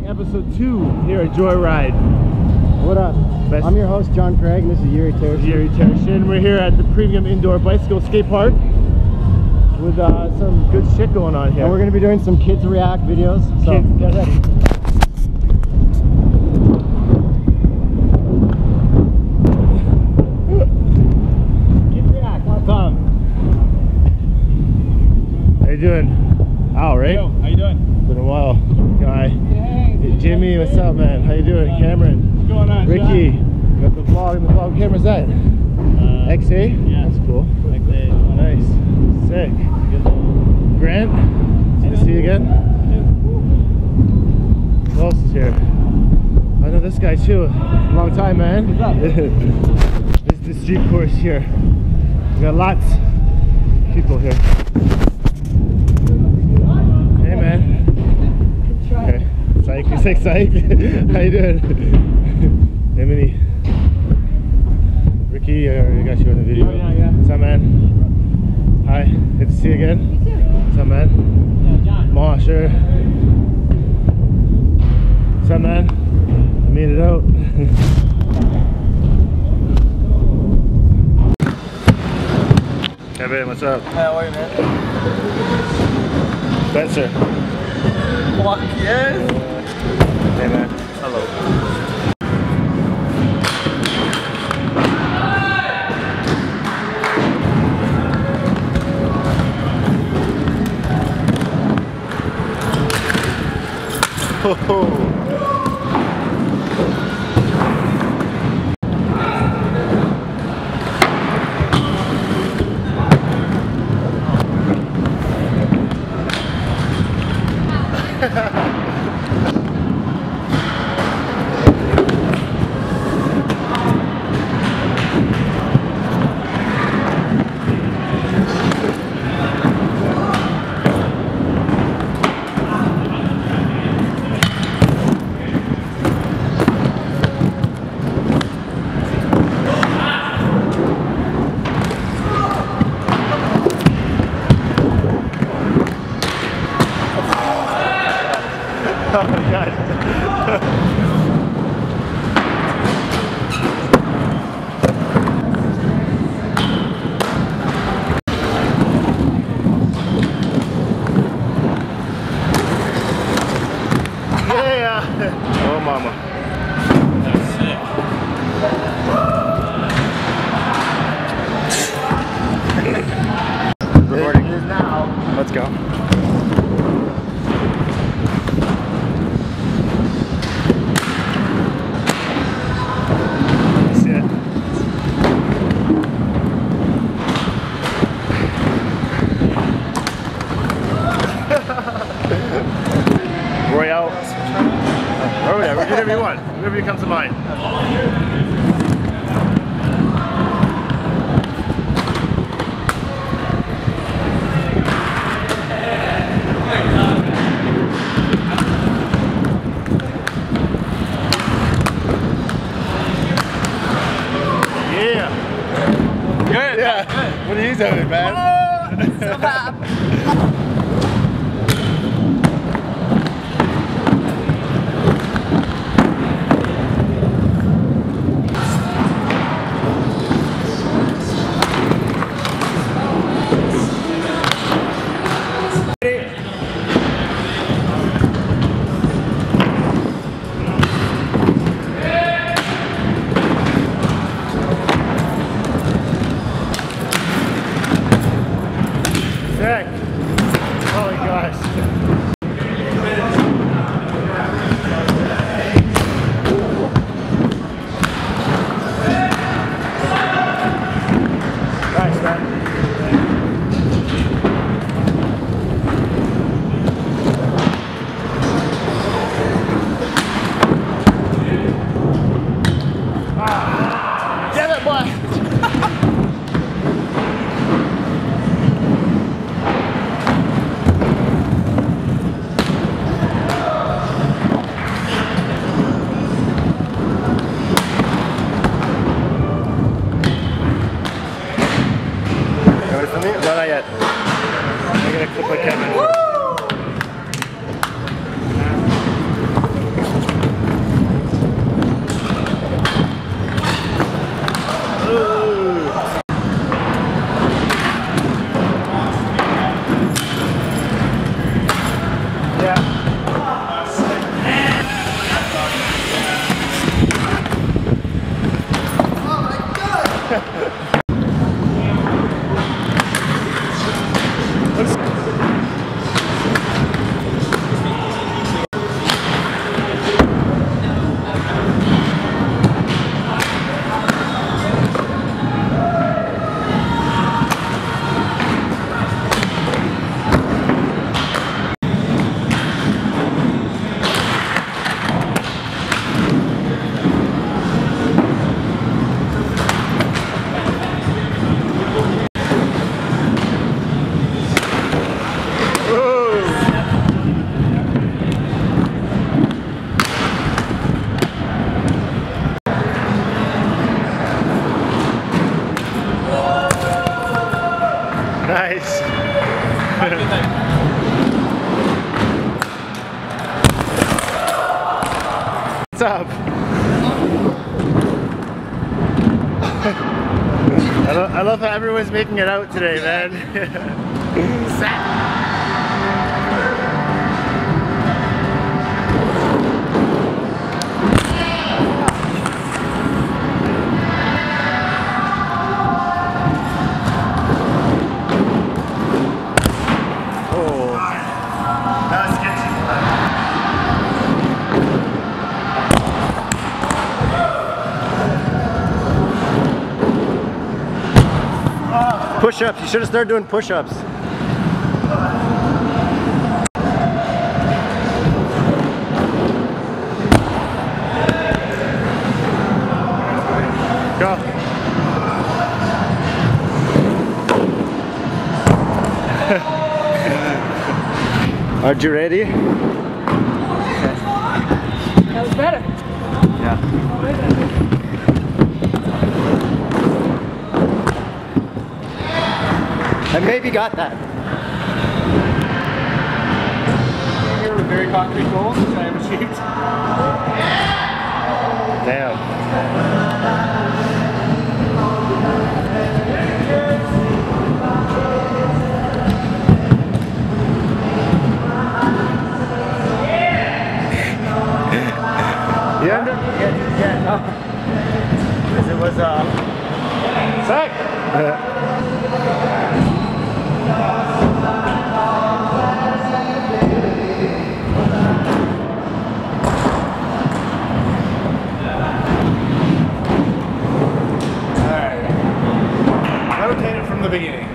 Like episode 2 here at Joyride. What up? Best. I'm your host, John Craig, and this is Yuri Tereshyn. We're here at the Premium Indoor Bicycle Skate Park with some good shit going on here. And we're going to be doing some Kids React videos. So get ready. Kids React, what's up? How you doing? Ow, right? Yo, how you doing? Been a while, guy. Hey, Jimmy, what's up, man? How you doing? Cameron. What's going on, Ricky? John? Got the vlog. What camera's that? XA. Yeah, that's cool. XA. Nice. Sick. Grant. Nice to see you again. Yeah. Who else is here? I know this guy too. Long time, man. What's up? This is the street course here. We got lots of people here. Hey, man. Psych, psych, psych. How you doing? Emily. Ricky, I already got you on the video. Oh, yeah. What's up, man? Hi. Good to see you again. You too. What's up, man? Yeah, John. Ma, sure. What's up, man? I made it out. Kevin, what's up? Hey, how are you, man? Spencer. Fuck yes! Hey, man. Hello. Ho ho. Oh my god. Yeah. Oh mama. That's sick. Recording is now. Let's go. Whoever comes to mind. Yeah. Good. Yeah. Good. What are you doing, man? Oh, stop. What's up? I love how everyone's making it out today, man. Push-ups, you should have started doing push-ups. Go. Are you ready? That was better. Yeah. I maybe got that. I'm here with very concrete goals which I have achieved. Damn. You under? Yeah, no. Because it was sick! Beginning.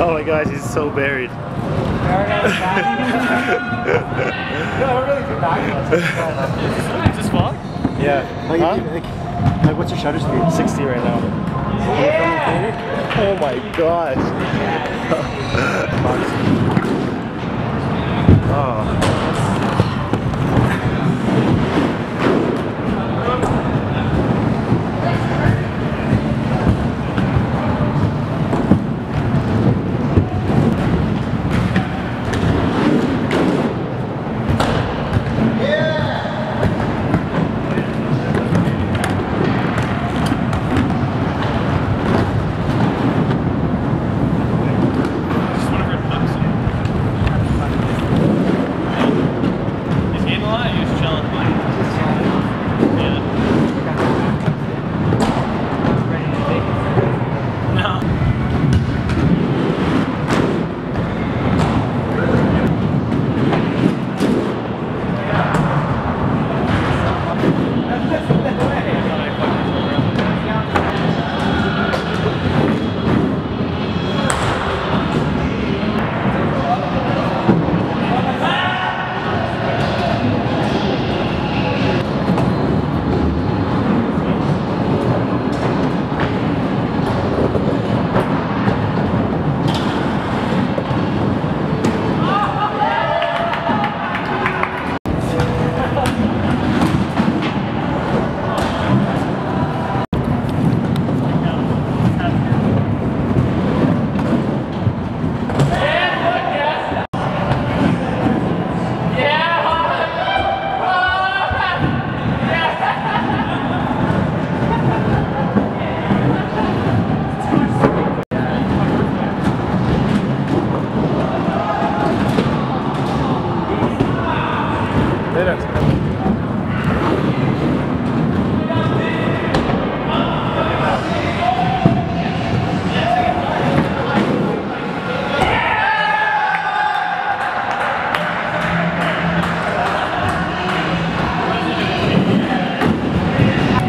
Oh my gosh, he's so buried. Just fall? Yeah. Like, huh? like, what's your shutter speed? 60 right now. Yeah. Oh my gosh. Oh.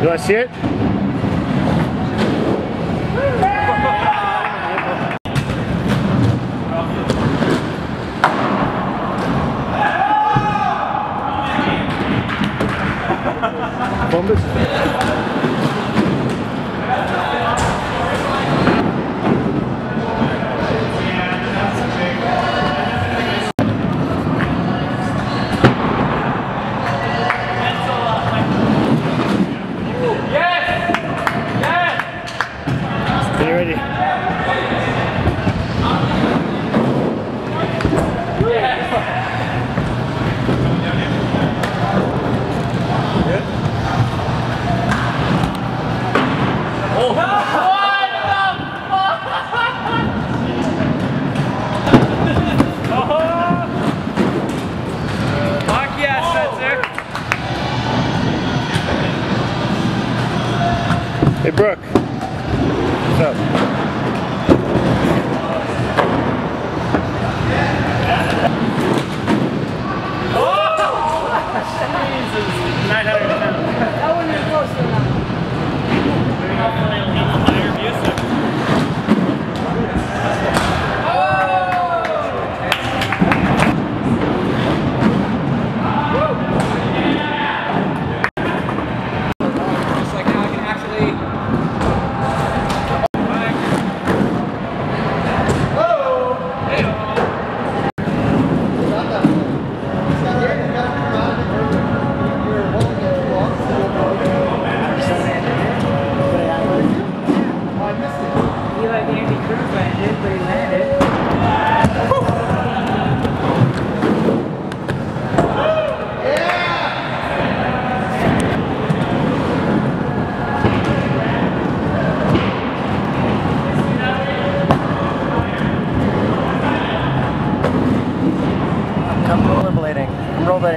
You want to see it? Hey Brooke, what's up?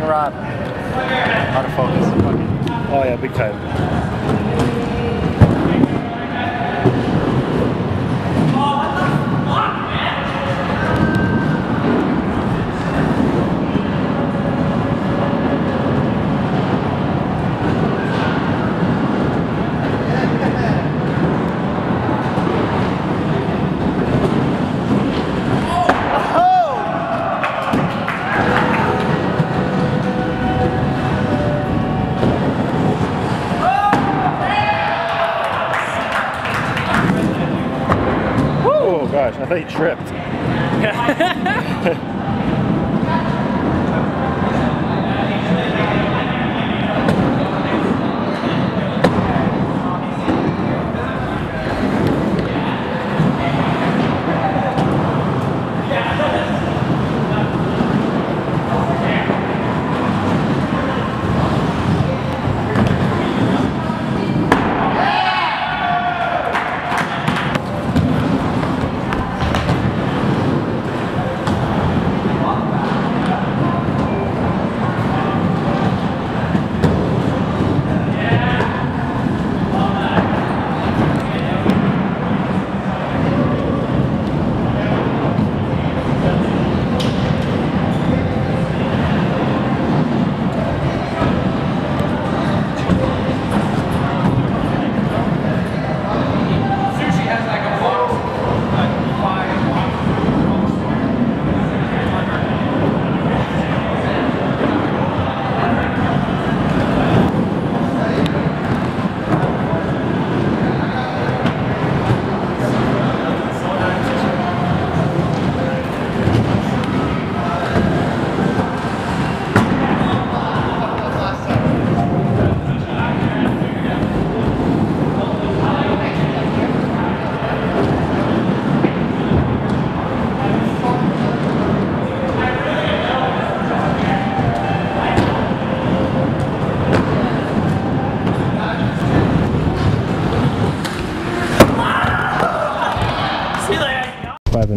Rod. Out of focus. Oh yeah, big time. Gosh, I thought you tripped.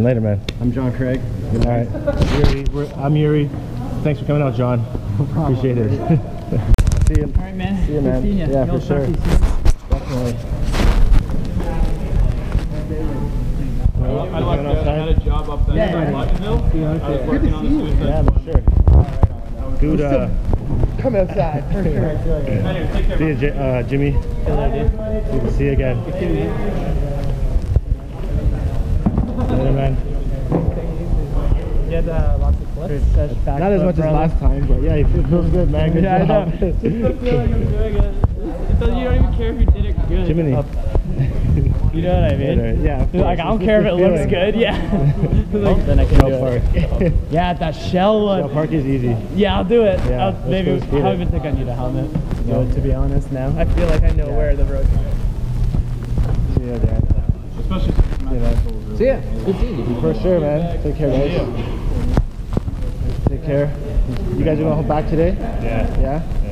Later, man. I'm John Craig. All right. I'm Yuri. Thanks for coming out, John. No problem. Appreciate it. See you. All right, man. See you, man. See you. Yeah, for sure. Definitely. I like that. I had a job up there in Lodgeville. I was working on the suicide. Yeah, for sure. Good. Come outside for sure. Yeah. See you, Jimmy. Hello, dude. Good to see you again. Good to see you, man. Later, man. You had lots of clips. Not as much as last time, but yeah, it feels good, man. Good job. I know. It feels good, like I'm doing it. It doesn't, you don't even care if you did it good. Jiminy. You know what I mean? Later. Yeah. Like, I don't care if it looks good. Yeah. Like, oh, then I can do park. It. Yeah, that shell look. Yeah, park is easy. Yeah, I'll do it. Yeah, maybe I don't even think I need a helmet. No, to be honest, now I feel like I know where the road goes. See you there. Especially see ya. Good to see you. For sure, man. Take care, guys. Take care. You guys are gonna head back today? Yeah. Yeah.